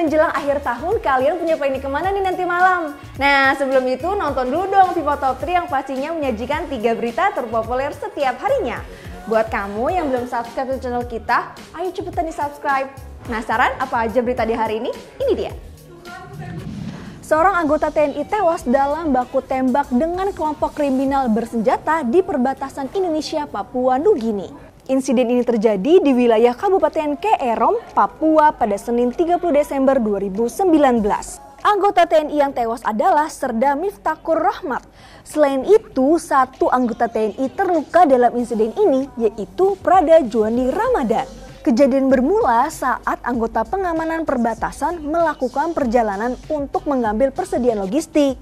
menjelang akhir tahun, kalian punya planning kemana nih nanti malam? Nah, sebelum itu nonton dulu dong Viva Top 3 yang pastinya menyajikan 3 berita terpopuler setiap harinya. Buat kamu yang belum subscribe ke channel kita, ayo cepetan di subscribe. Penasaran apa aja berita di hari ini? Ini dia. Seorang anggota TNI tewas dalam baku tembak dengan kelompok kriminal bersenjata di perbatasan Indonesia Papua Nugini. Insiden ini terjadi di wilayah Kabupaten Keerom, Papua pada Senin 30 Desember 2019. Anggota TNI yang tewas adalah Serda Miftakur Rohmat. Selain itu, satu anggota TNI terluka dalam insiden ini, yaitu Prada Juandi Ramadan. Kejadian bermula saat anggota pengamanan perbatasan melakukan perjalanan untuk mengambil persediaan logistik.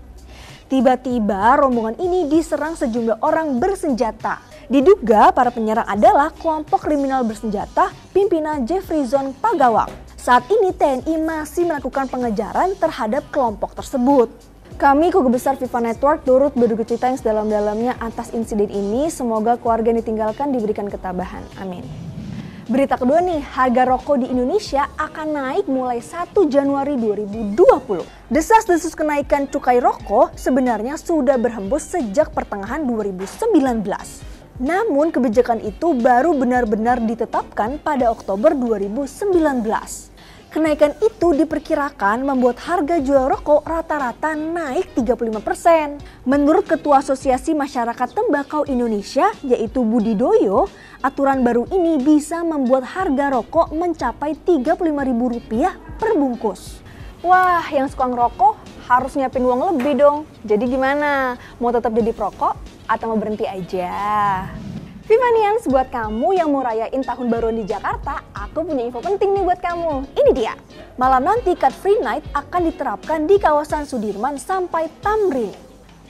Tiba-tiba rombongan ini diserang sejumlah orang bersenjata. Diduga para penyerang adalah kelompok kriminal bersenjata pimpinan Jeffrizon Pagawang. Saat ini TNI masih melakukan pengejaran terhadap kelompok tersebut. Kami keluarga besar Viva Network turut berduka cita yang sedalam-dalamnya atas insiden ini. Semoga keluarga yang ditinggalkan diberikan ketabahan. Amin. Berita kedua nih, harga rokok di Indonesia akan naik mulai 1 Januari 2020. Desas-desus kenaikan cukai rokok sebenarnya sudah berhembus sejak pertengahan 2019. Namun kebijakan itu baru benar-benar ditetapkan pada Oktober 2019. Kenaikan itu diperkirakan membuat harga jual rokok rata-rata naik 35%. Menurut Ketua Asosiasi Masyarakat Tembakau Indonesia, yaitu Budi Doyo, aturan baru ini bisa membuat harga rokok mencapai Rp35.000 per bungkus. Wah, yang suka ngerokok harus nyiapin uang lebih dong. Jadi gimana? Mau tetap jadi perokok atau mau berhenti aja? Vivanians, buat kamu yang mau rayain tahun baruan di Jakarta, aku punya info penting nih buat kamu. Ini dia. Malam nanti Cut Free Night akan diterapkan di kawasan Sudirman sampai Thamrin.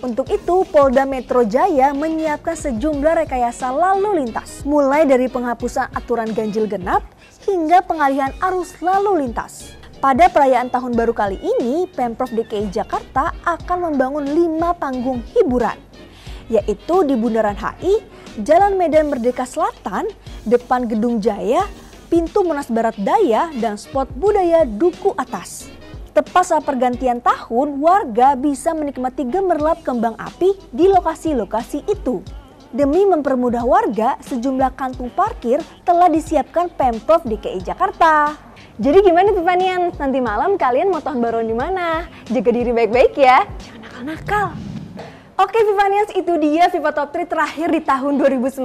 Untuk itu, Polda Metro Jaya menyiapkan sejumlah rekayasa lalu lintas, mulai dari penghapusan aturan ganjil genap hingga pengalihan arus lalu lintas. Pada perayaan tahun baru kali ini, Pemprov DKI Jakarta akan membangun 5 panggung hiburan, yaitu di Bundaran HI, Jalan Medan Merdeka Selatan, depan Gedung Jaya, pintu Monas Barat Daya, dan spot budaya Duku Atas. Tepat saat pergantian tahun, warga bisa menikmati gemerlap kembang api di lokasi-lokasi itu. Demi mempermudah warga, sejumlah kantung parkir telah disiapkan Pemprov DKI Jakarta. Jadi gimana Vivanians? Nanti malam kalian mau tahun baruan di mana? Jaga diri baik-baik ya, jangan nakal-nakal. Oke Vivanians, itu dia Viva Top 3 terakhir di tahun 2019.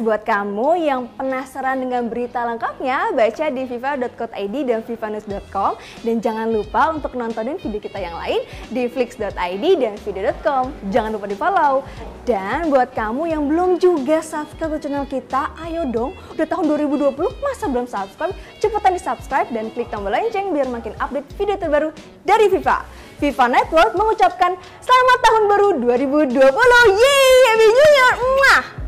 Buat kamu yang penasaran dengan berita lengkapnya, baca di viva.co.id dan viva.news.com. Dan jangan lupa untuk nontonin video kita yang lain di flicks.id dan video.com. Jangan lupa di follow. Dan buat kamu yang belum juga subscribe ke channel kita, ayo dong, udah tahun 2020 masa belum subscribe? Cepetan di subscribe dan klik tombol lonceng biar makin update video terbaru dari Viva. Viva Network mengucapkan selamat tahun baru 2020. Yeay, happy new year. Mwah.